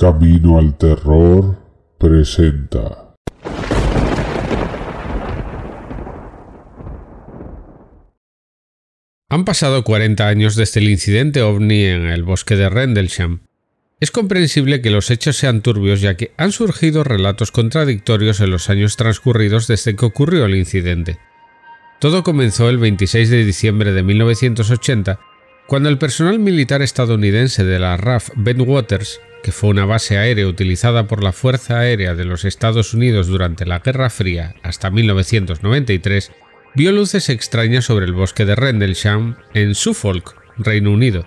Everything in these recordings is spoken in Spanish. Camino al Terror presenta. Han pasado 40 años desde el incidente ovni en el bosque de Rendlesham. Es comprensible que los hechos sean turbios, ya que han surgido relatos contradictorios en los años transcurridos desde que ocurrió el incidente. Todo comenzó el 26 de diciembre de 1980, cuando el personal militar estadounidense de la RAF Bentwaters, que fue una base aérea utilizada por la Fuerza Aérea de los Estados Unidos durante la Guerra Fría hasta 1993, vio luces extrañas sobre el bosque de Rendlesham, en Suffolk, Reino Unido.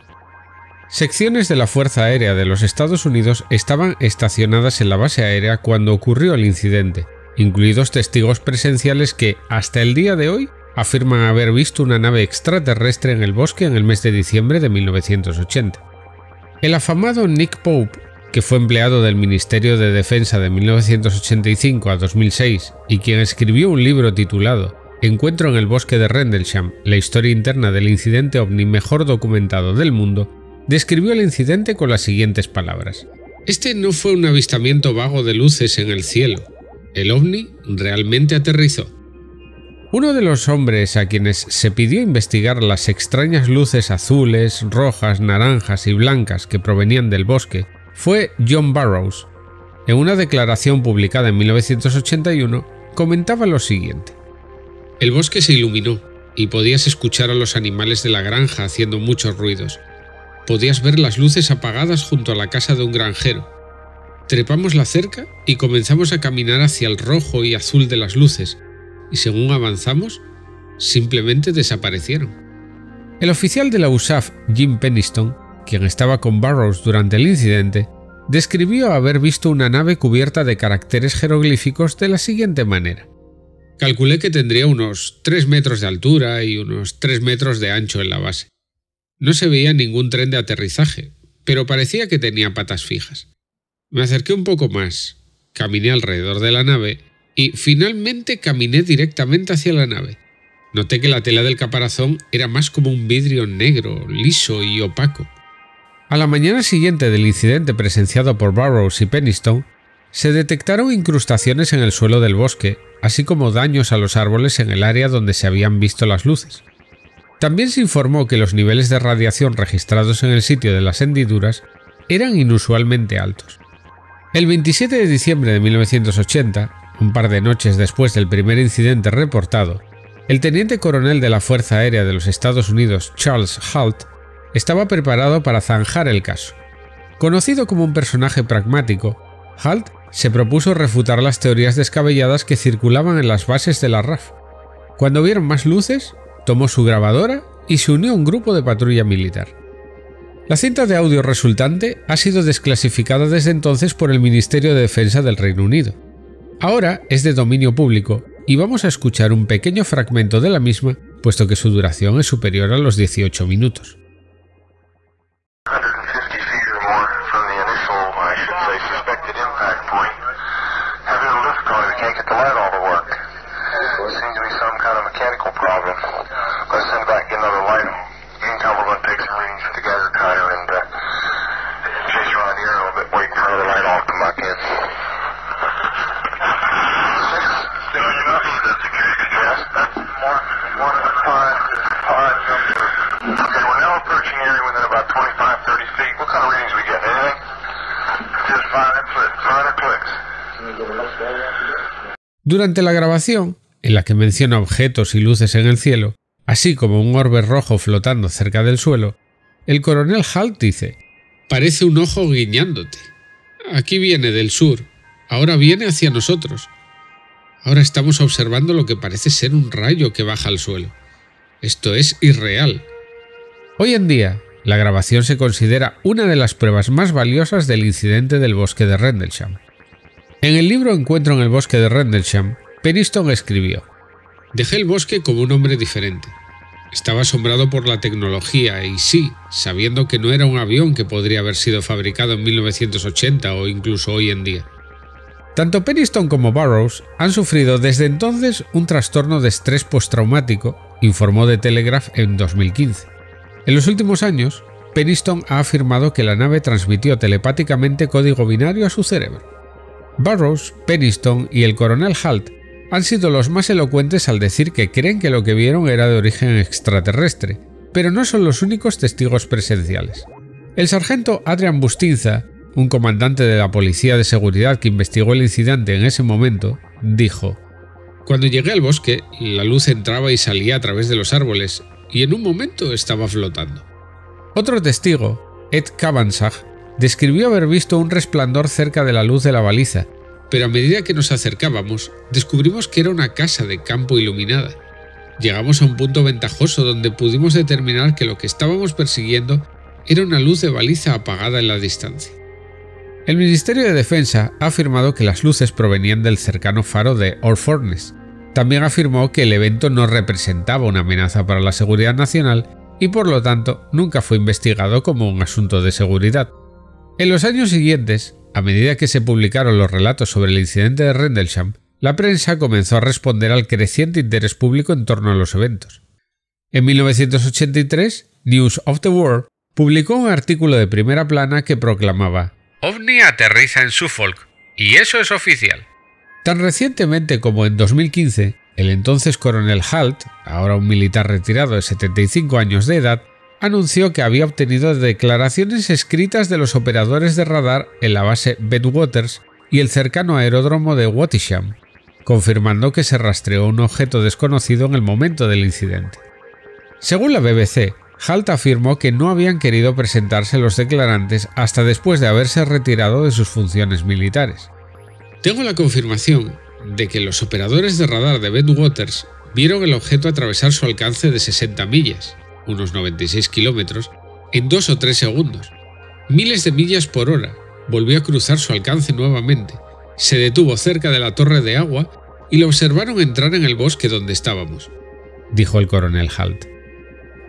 Secciones de la Fuerza Aérea de los Estados Unidos estaban estacionadas en la base aérea cuando ocurrió el incidente, incluidos testigos presenciales que, hasta el día de hoy, afirman haber visto una nave extraterrestre en el bosque en el mes de diciembre de 1980. El afamado Nick Pope, que fue empleado del Ministerio de Defensa de 1985 a 2006 y quien escribió un libro titulado Encuentro en el bosque de Rendlesham, la historia interna del incidente ovni mejor documentado del mundo, describió el incidente con las siguientes palabras. Este no fue un avistamiento vago de luces en el cielo. El ovni realmente aterrizó. Uno de los hombres a quienes se pidió investigar las extrañas luces azules, rojas, naranjas y blancas que provenían del bosque fue John Burroughs. En una declaración publicada en 1981, comentaba lo siguiente. El bosque se iluminó y podías escuchar a los animales de la granja haciendo muchos ruidos. Podías ver las luces apagadas junto a la casa de un granjero. Trepamos la cerca y comenzamos a caminar hacia el rojo y azul de las luces, y según avanzamos, simplemente desaparecieron. El oficial de la USAF, Jim Penniston, quien estaba con Burroughs durante el incidente, describió haber visto una nave cubierta de caracteres jeroglíficos de la siguiente manera. Calculé que tendría unos 3 metros de altura y unos 3 metros de ancho en la base. No se veía ningún tren de aterrizaje, pero parecía que tenía patas fijas. Me acerqué un poco más, caminé alrededor de la nave y finalmente caminé directamente hacia la nave. Noté que la tela del caparazón era más como un vidrio negro, liso y opaco. A la mañana siguiente del incidente presenciado por Burroughs y Penniston, se detectaron incrustaciones en el suelo del bosque, así como daños a los árboles en el área donde se habían visto las luces. También se informó que los niveles de radiación registrados en el sitio de las hendiduras eran inusualmente altos. El 27 de diciembre de 1980, un par de noches después del primer incidente reportado, el teniente coronel de la Fuerza Aérea de los Estados Unidos, Charles Halt, estaba preparado para zanjar el caso. Conocido como un personaje pragmático, Halt se propuso refutar las teorías descabelladas que circulaban en las bases de la RAF. Cuando vieron más luces, tomó su grabadora y se unió a un grupo de patrulla militar. La cinta de audio resultante ha sido desclasificada desde entonces por el Ministerio de Defensa del Reino Unido. Ahora es de dominio público y vamos a escuchar un pequeño fragmento de la misma, puesto que su duración es superior a los 18 minutos. Durante la grabación, en la que menciona objetos y luces en el cielo, así como un orbe rojo flotando cerca del suelo, el coronel Halt dice: «Parece un ojo guiñándote. Aquí viene del sur, ahora viene hacia nosotros. Ahora estamos observando lo que parece ser un rayo que baja al suelo. Esto es irreal». Hoy en día, la grabación se considera una de las pruebas más valiosas del incidente del bosque de Rendlesham. En el libro Encuentro en el bosque de Rendlesham, Penniston escribió: «Dejé el bosque como un hombre diferente. Estaba asombrado por la tecnología y sí, sabiendo que no era un avión que podría haber sido fabricado en 1980 o incluso hoy en día». Tanto Penniston como Burroughs han sufrido desde entonces un trastorno de estrés postraumático, informó The Telegraph en 2015. En los últimos años, Penniston ha afirmado que la nave transmitió telepáticamente código binario a su cerebro. Burroughs, Penniston y el coronel Halt han sido los más elocuentes al decir que creen que lo que vieron era de origen extraterrestre, pero no son los únicos testigos presenciales. El sargento Adrian Bustinza, un comandante de la policía de seguridad que investigó el incidente en ese momento, dijo: «Cuando llegué al bosque, la luz entraba y salía a través de los árboles, y en un momento estaba flotando». Otro testigo, Ed Cavanaugh, describió haber visto un resplandor cerca de la luz de la baliza, pero a medida que nos acercábamos, descubrimos que era una casa de campo iluminada. Llegamos a un punto ventajoso donde pudimos determinar que lo que estábamos persiguiendo era una luz de baliza apagada en la distancia. El Ministerio de Defensa ha afirmado que las luces provenían del cercano faro de Orfordness. También afirmó que el evento no representaba una amenaza para la seguridad nacional y por lo tanto nunca fue investigado como un asunto de seguridad. En los años siguientes, a medida que se publicaron los relatos sobre el incidente de Rendlesham, la prensa comenzó a responder al creciente interés público en torno a los eventos. En 1983, News of the World publicó un artículo de primera plana que proclamaba: «OVNI aterriza en Suffolk, y eso es oficial». Tan recientemente como en 2015, el entonces coronel Halt, ahora un militar retirado de 75 años de edad, anunció que había obtenido declaraciones escritas de los operadores de radar en la base Bentwaters y el cercano aeródromo de Wattisham, confirmando que se rastreó un objeto desconocido en el momento del incidente. Según la BBC, Halt afirmó que no habían querido presentarse los declarantes hasta después de haberse retirado de sus funciones militares. «Tengo la confirmación de que los operadores de radar de Bentwaters vieron el objeto atravesar su alcance de 60 millas, unos 96 kilómetros, en 2 o 3 segundos. Miles de millas por hora, volvió a cruzar su alcance nuevamente, se detuvo cerca de la torre de agua y lo observaron entrar en el bosque donde estábamos», dijo el coronel Halt.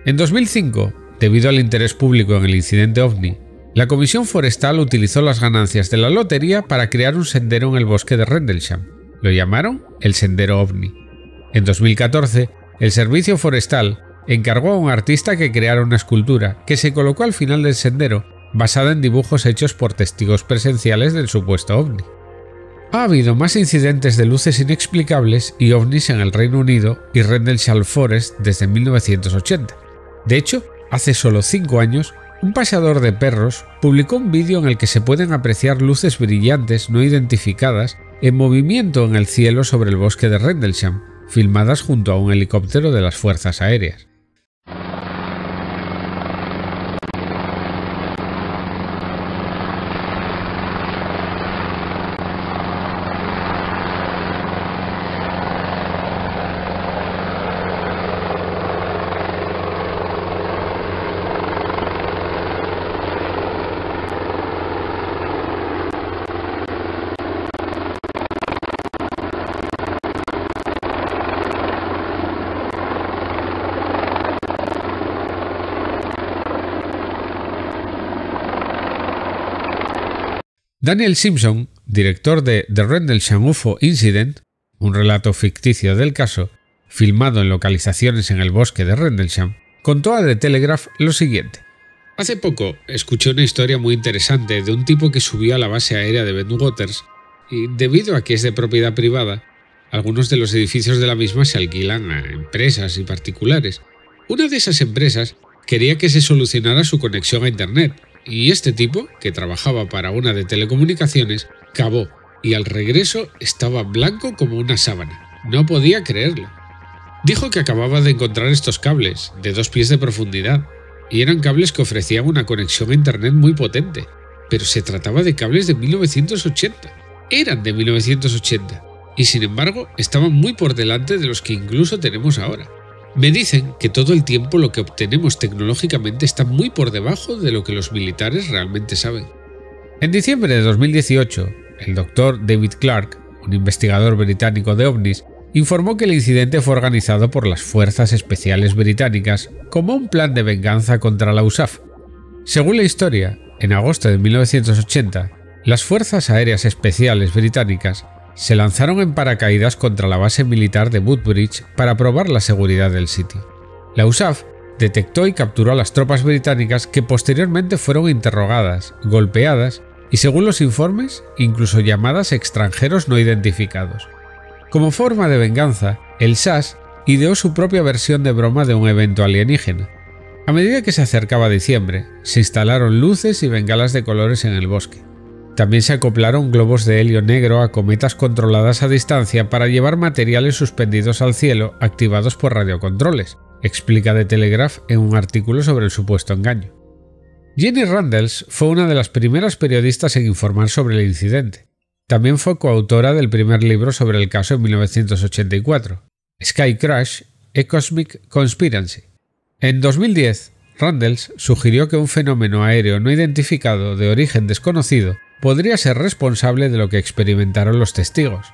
En 2005, debido al interés público en el incidente OVNI, la Comisión Forestal utilizó las ganancias de la lotería para crear un sendero en el bosque de Rendlesham. Lo llamaron el Sendero OVNI. En 2014, el Servicio Forestal encargó a un artista que creara una escultura que se colocó al final del sendero, basada en dibujos hechos por testigos presenciales del supuesto ovni. Ha habido más incidentes de luces inexplicables y ovnis en el Reino Unido y Rendlesham Forest desde 1980. De hecho, hace solo 5 años, un paseador de perros publicó un vídeo en el que se pueden apreciar luces brillantes no identificadas en movimiento en el cielo sobre el bosque de Rendlesham, filmadas junto a un helicóptero de las Fuerzas Aéreas. Daniel Simpson, director de The Rendlesham UFO Incident, un relato ficticio del caso, filmado en localizaciones en el bosque de Rendlesham, contó a The Telegraph lo siguiente. «Hace poco escuché una historia muy interesante de un tipo que subió a la base aérea de Bentwaters y, debido a que es de propiedad privada, algunos de los edificios de la misma se alquilan a empresas y particulares. Una de esas empresas quería que se solucionara su conexión a Internet, y este tipo, que trabajaba para una de telecomunicaciones, cavó, y al regreso estaba blanco como una sábana. No podía creerlo. Dijo que acababa de encontrar estos cables, de 2 pies de profundidad, y eran cables que ofrecían una conexión a Internet muy potente, pero se trataba de cables de 1980. Eran de 1980, y sin embargo estaban muy por delante de los que incluso tenemos ahora. Me dicen que todo el tiempo lo que obtenemos tecnológicamente está muy por debajo de lo que los militares realmente saben». En diciembre de 2018, el doctor David Clark, un investigador británico de ovnis, informó que el incidente fue organizado por las Fuerzas Especiales Británicas como un plan de venganza contra la USAF. Según la historia, en agosto de 1980, las Fuerzas Aéreas Especiales Británicas se lanzaron en paracaídas contra la base militar de Woodbridge para probar la seguridad del sitio. La USAF detectó y capturó a las tropas británicas que posteriormente fueron interrogadas, golpeadas y, según los informes, incluso llamadas extranjeros no identificados. Como forma de venganza, el SAS ideó su propia versión de broma de un evento alienígena. A medida que se acercaba diciembre, se instalaron luces y bengalas de colores en el bosque. También se acoplaron globos de helio negro a cometas controladas a distancia para llevar materiales suspendidos al cielo activados por radiocontroles, explica The Telegraph en un artículo sobre el supuesto engaño. Jenny Randles fue una de las primeras periodistas en informar sobre el incidente. También fue coautora del primer libro sobre el caso en 1984, Sky Crash: A Cosmic Conspiracy. En 2010, Randles sugirió que un fenómeno aéreo no identificado de origen desconocido podría ser responsable de lo que experimentaron los testigos.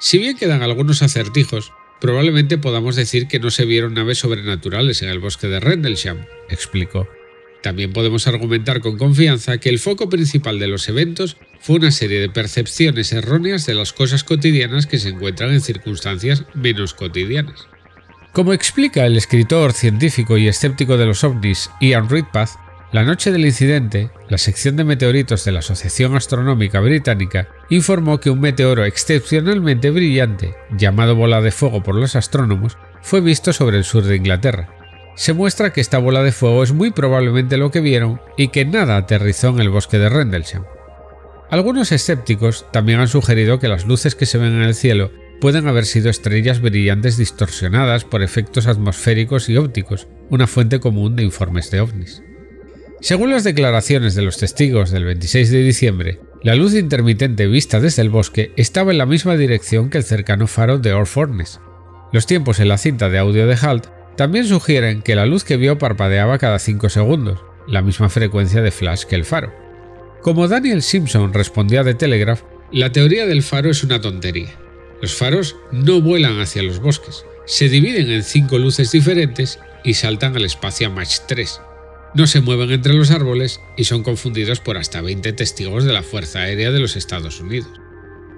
Si bien quedan algunos acertijos, probablemente podamos decir que no se vieron naves sobrenaturales en el bosque de Rendlesham, explicó. También podemos argumentar con confianza que el foco principal de los eventos fue una serie de percepciones erróneas de las cosas cotidianas que se encuentran en circunstancias menos cotidianas. Como explica el escritor científico y escéptico de los ovnis Ian Ridpath, la noche del incidente, la sección de meteoritos de la Asociación Astronómica Británica informó que un meteoro excepcionalmente brillante, llamado bola de fuego por los astrónomos, fue visto sobre el sur de Inglaterra. Se muestra que esta bola de fuego es muy probablemente lo que vieron y que nada aterrizó en el bosque de Rendlesham. Algunos escépticos también han sugerido que las luces que se ven en el cielo pueden haber sido estrellas brillantes distorsionadas por efectos atmosféricos y ópticos, una fuente común de informes de ovnis. Según las declaraciones de los testigos del 26 de diciembre, la luz intermitente vista desde el bosque estaba en la misma dirección que el cercano faro de Orfordness. Los tiempos en la cinta de audio de Halt también sugieren que la luz que vio parpadeaba cada 5 segundos, la misma frecuencia de flash que el faro. Como Daniel Simpson respondía a The Telegraph, la teoría del faro es una tontería. Los faros no vuelan hacia los bosques, se dividen en 5 luces diferentes y saltan al espacio a Mach 3. No se mueven entre los árboles y son confundidos por hasta 20 testigos de la Fuerza Aérea de los Estados Unidos.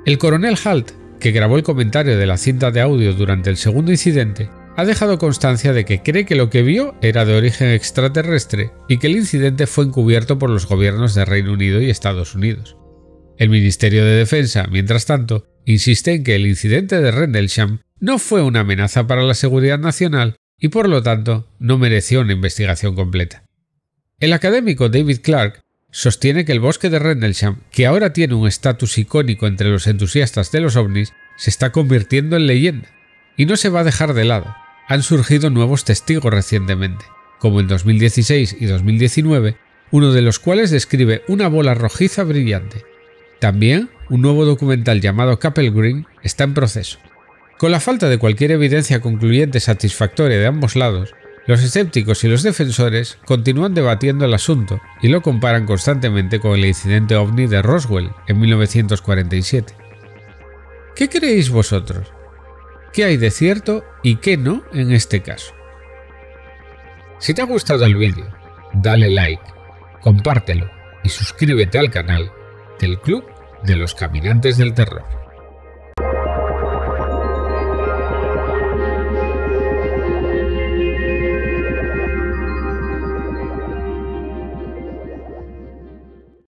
El coronel Halt, que grabó el comentario de la cinta de audio durante el segundo incidente, ha dejado constancia de que cree que lo que vio era de origen extraterrestre y que el incidente fue encubierto por los gobiernos de Reino Unido y Estados Unidos. El Ministerio de Defensa, mientras tanto, insiste en que el incidente de Rendlesham no fue una amenaza para la seguridad nacional y, por lo tanto, no mereció una investigación completa. El académico David Clark sostiene que el bosque de Rendlesham, que ahora tiene un estatus icónico entre los entusiastas de los ovnis, se está convirtiendo en leyenda y no se va a dejar de lado. Han surgido nuevos testigos recientemente, como en 2016 y 2019, uno de los cuales describe una bola rojiza brillante. También, un nuevo documental llamado Capel Green está en proceso. Con la falta de cualquier evidencia concluyente satisfactoria de ambos lados, los escépticos y los defensores continúan debatiendo el asunto y lo comparan constantemente con el incidente ovni de Roswell en 1947. ¿Qué creéis vosotros? ¿Qué hay de cierto y qué no en este caso? Si te ha gustado el vídeo, dale like, compártelo y suscríbete al canal del Club de los Caminantes del Terror.